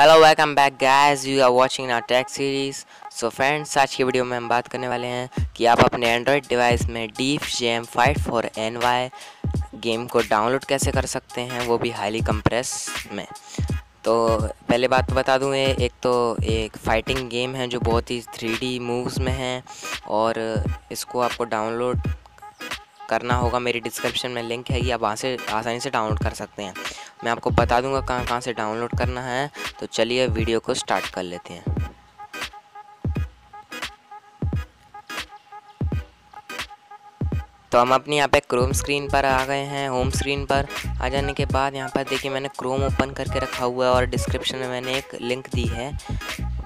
Hello welcome back guys, you are watching our tech series. So friends, आज की video में हम बात करने वाले हैं कि आप अपने एंड्रॉयड डिवाइस में Def Jam Fight for NY game को डाउनलोड कैसे कर सकते हैं, वो भी हाईली कंप्रेस में। तो पहले बात तो बता दूँ, एक फाइटिंग गेम है जो बहुत ही 3D मूव्स में है और इसको आपको डाउनलोड करना होगा। मेरी डिस्क्रिप्शन में लिंक है, आप वहाँ से आसानी से डाउनलोड कर सकते हैं। मैं आपको बता दूंगा कहाँ कहाँ से डाउनलोड करना है। तो चलिए वीडियो को स्टार्ट कर लेते हैं। तो हम अपनी यहाँ पे क्रोम स्क्रीन पर आ गए हैं। होम स्क्रीन पर आ जाने के बाद यहाँ पर देखिए मैंने क्रोम ओपन करके रखा हुआ है और डिस्क्रिप्शन में मैंने एक लिंक दी है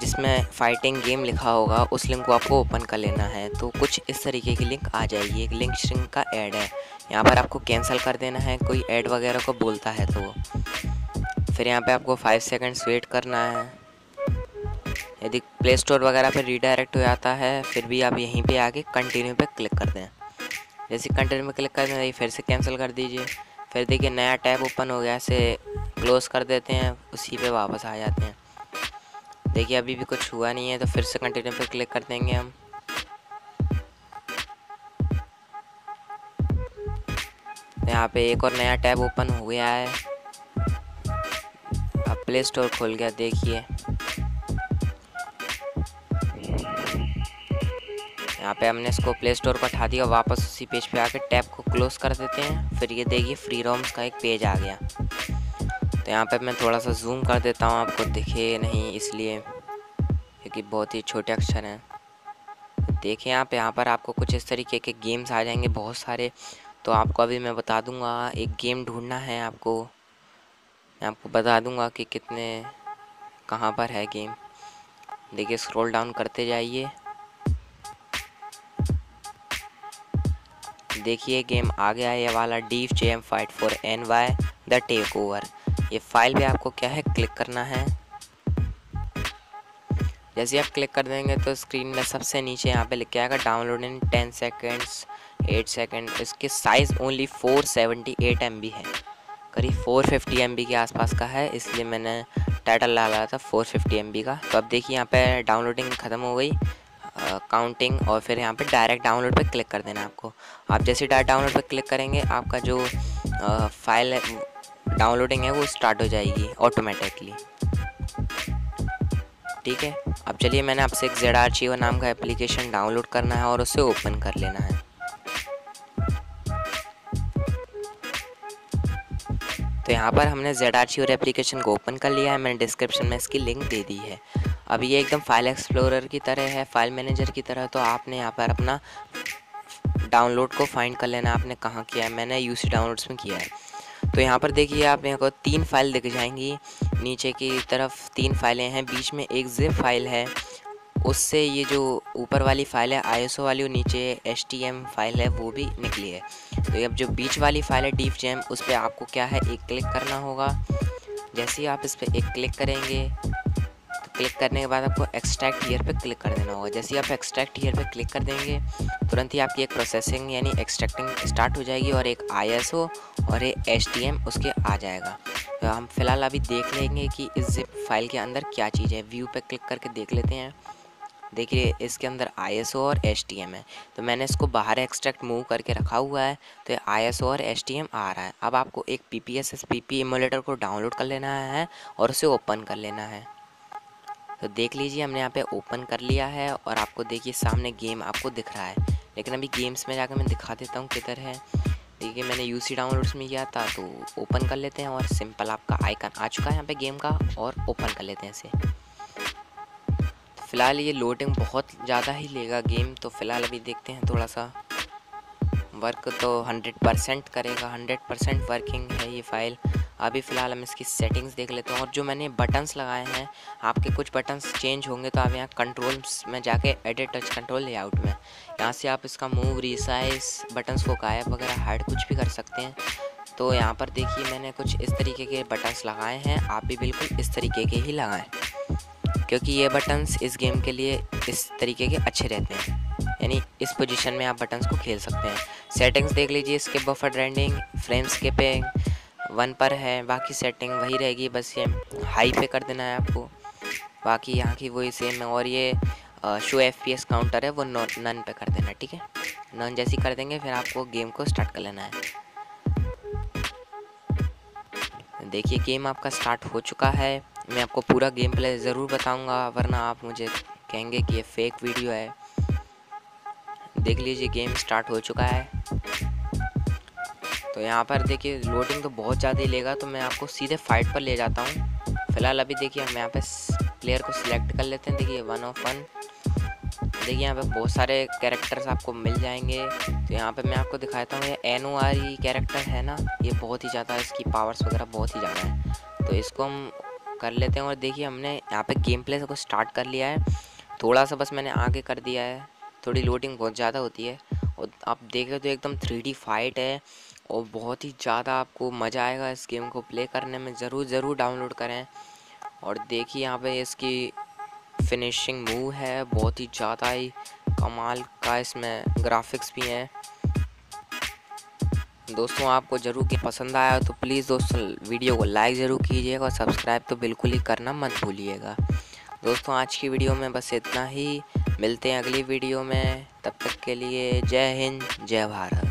जिसमें फाइटिंग गेम लिखा होगा। उस लिंक को आपको ओपन कर लेना है। तो कुछ इस तरीके की लिंक आ जाएगी। एक लिंक श्रिंक का ऐड है, यहाँ पर आपको कैंसिल कर देना है कोई ऐड वगैरह को बोलता है तो। फिर यहाँ पर आपको 5 सेकेंड्स वेट करना है। यदि प्ले स्टोर वगैरह पर रीडायरेक्ट हो जाता है फिर भी आप यहीं पर आके कंटिन्यू पर क्लिक कर दें। जैसे कंटिन्यू में क्लिक कर दें, फिर से कैंसिल कर दीजिए। फिर देखिए नया टैब ओपन हो गया, इसे क्लोज कर देते हैं, उसी पे वापस आ जाते हैं। देखिए अभी भी कुछ हुआ नहीं है, तो फिर से कंटिन्यू पे क्लिक कर देंगे हम। यहाँ पे एक और नया टैब ओपन हो गया है, अब प्ले स्टोर खोल गया। देखिए यहाँ पे हमने इसको प्ले स्टोर पर उठा दिया। वापस उसी पेज पे आके टैब को क्लोज कर देते हैं। फिर ये देखिए फ्री रोम्स का एक पेज आ गया। तो यहाँ पे मैं थोड़ा सा जूम कर देता हूँ, आपको दिखे नहीं इसलिए क्योंकि बहुत ही छोटे अक्षर हैं। देखिए यहाँ पर आपको कुछ इस तरीके के गेम्स आ जाएंगे बहुत सारे। तो आपको अभी मैं बता दूँगा, एक गेम ढूँढना है आपको। मैं आपको बता दूँगा कि कितने कहाँ पर है गेम। देखिए स्क्रॉल डाउन करते जाइए। देखिए गेम आ गया है, ये वाला Def Jam Fight for NY the take over. ये फाइल पे आपको क्या है क्लिक करना है। जैसे आप क्लिक कर देंगे तो स्क्रीन में सबसे नीचे यहाँ पे लिख के आएगा डाउनलोड इन 10 सेकेंड्स 8 सेकेंड। इसकी साइज़ ओनली 478 MB है, करीब 450 MB के आसपास का है, इसलिए मैंने टाइटल डाला था 450 MB का। तो अब देखिए यहाँ पे डाउनलोडिंग ख़त्म हो गई, काउंटिंग, और फिर यहाँ पे डायरेक्ट डाउनलोड पे क्लिक कर देना आपको। आप जैसे डायरेक्ट डाउनलोड पे क्लिक करेंगे आपका जो फाइल डाउनलोडिंग है वो स्टार्ट हो जाएगी ऑटोमेटिकली। ठीक है, अब चलिए मैंने आपसे एक ZArchiver नाम का एप्लीकेशन डाउनलोड करना है और उसे ओपन कर लेना है। तो यहाँ पर हमने ZArchiver एप्लीकेशन को ओपन कर लिया है। मैंने डिस्क्रिप्शन में इसकी लिंक दे दी है। अब ये एकदम फाइल एक्सप्लोरर की तरह है, फाइल मैनेजर की तरह। तो आपने यहाँ पर अपना डाउनलोड को फाइंड कर लेना, आपने कहाँ किया है। मैंने UC डाउनलोड्स में किया है। तो यहाँ पर देखिए आप यहाँ को 3 फाइल दिख जाएंगी, नीचे की तरफ 3 फाइलें हैं, बीच में एक zip फाइल है। उससे ये जो ऊपर वाली फाइल है ISO वाली, और नीचे STM फाइल है वो भी निकली है। तो अब जो बीच वाली फाइल है डेफ जैम, उस पर आपको क्या है एक क्लिक करना होगा। जैसे ही आप इस पर एक क्लिक करेंगे, क्लिक करने के बाद आपको एक्सट्रैक्ट हियर पे क्लिक कर देना होगा। जैसे ही आप एक्सट्रैक्ट हियर पे क्लिक कर देंगे तुरंत ही आपकी एक प्रोसेसिंग यानी एक्सट्रैक्टिंग स्टार्ट हो जाएगी और एक ISO और एक STM उसके आ जाएगा। तो हम फिलहाल अभी देख लेंगे कि इस zip फाइल के अंदर क्या चीज़ है। व्यू पे क्लिक करके देख लेते हैं। देखिए इसके अंदर ISO और STM है। तो मैंने इसको बाहर एक्सट्रैक्ट मूव करके रखा हुआ है, तो ISO और STM आ रहा है। अब आपको एक PPSSPP एमुलेटर को डाउनलोड कर लेना है और उसे ओपन कर लेना है। तो देख लीजिए हमने यहाँ पे ओपन कर लिया है और आपको देखिए सामने गेम आपको दिख रहा है। लेकिन अभी गेम्स में जाकर मैं दिखा देता हूँ किधर है। देखिए मैंने UC डाउनलोड्स में किया था, तो ओपन कर लेते हैं और सिंपल आपका आइकन आ चुका है यहाँ पे गेम का, और ओपन कर लेते हैं इसे। तो फ़िलहाल ये लोडिंग बहुत ज़्यादा ही लेगा गेम। तो फ़िलहाल अभी देखते हैं, थोड़ा सा वर्क तो 100% करेगा, 100% वर्किंग है ये फ़ाइल। अभी फ़िलहाल हम इसकी सेटिंग्स देख लेते हैं। और जो मैंने बटन्स लगाए हैं, आपके कुछ बटन्स चेंज होंगे, तो आप यहाँ कंट्रोल्स में जाके एडिट टच कंट्रोल लेआउट में, यहाँ से आप इसका मूव, रिसाइज, बटन्स को गायब वगैरह हाइड कुछ भी कर सकते हैं। तो यहाँ पर देखिए मैंने कुछ इस तरीके के बटन्स लगाए हैं, आप भी बिल्कुल इस तरीके के ही लगाएँ, क्योंकि ये बटन्स इस गेम के लिए इस तरीके के अच्छे रहते हैं, यानी इस पोजीशन में आप बटन्स को खेल सकते हैं। सेटिंग्स देख लीजिए, इसके बफर रेंडिंग, फ्रेम स्किपिंग, 1 पर है, बाकी सेटिंग वही रहेगी, बस ये हाई पे कर देना है आपको, बाकी यहाँ की वही सेम है। और ये शो FPS काउंटर है, वो नन पे कर देना, ठीक है। नन जैसी कर देंगे फिर आपको गेम को स्टार्ट कर लेना है। देखिए गेम आपका स्टार्ट हो चुका है। मैं आपको पूरा गेम प्ले ज़रूर बताऊंगा, वरना आप मुझे कहेंगे कि ये फेक वीडियो है। देख लीजिए गेम स्टार्ट हो चुका है। तो यहाँ पर देखिए लोडिंग तो बहुत ज़्यादा लेगा, तो मैं आपको सीधे फाइट पर ले जाता हूँ। फिलहाल अभी देखिए हम यहाँ पे प्लेयर को सिलेक्ट कर लेते हैं। देखिए 1 ऑफ 1, देखिए यहाँ पे बहुत सारे कैरेक्टर्स आपको मिल जाएंगे। तो यहाँ पे मैं आपको दिखाता हूँ, ये NORE कैरेक्टर है ना, ये बहुत ही ज़्यादा, इसकी पावर्स वगैरह बहुत ही ज़्यादा है, तो इसको हम कर लेते हैं। और देखिए हमने यहाँ पर गेम प्ले को स्टार्ट कर लिया है, थोड़ा सा बस मैंने आगे कर दिया है, थोड़ी लोडिंग बहुत ज़्यादा होती है। और आप देखें तो एकदम 3D फाइट है और बहुत ही ज़्यादा आपको मज़ा आएगा इस गेम को प्ले करने में। ज़रूर डाउनलोड करें। और देखिए यहाँ पे इसकी फिनिशिंग मूव है, बहुत ही ज़्यादा ही कमाल का इसमें ग्राफिक्स भी हैं। दोस्तों आपको ज़रूर गेम पसंद आया तो प्लीज़ दोस्तों वीडियो को लाइक ज़रूर कीजिएगा और सब्सक्राइब तो बिल्कुल ही करना मत भूलिएगा। दोस्तों आज की वीडियो में बस इतना ही, मिलते हैं अगली वीडियो में, तब तक के लिए जय हिंद जय भारत।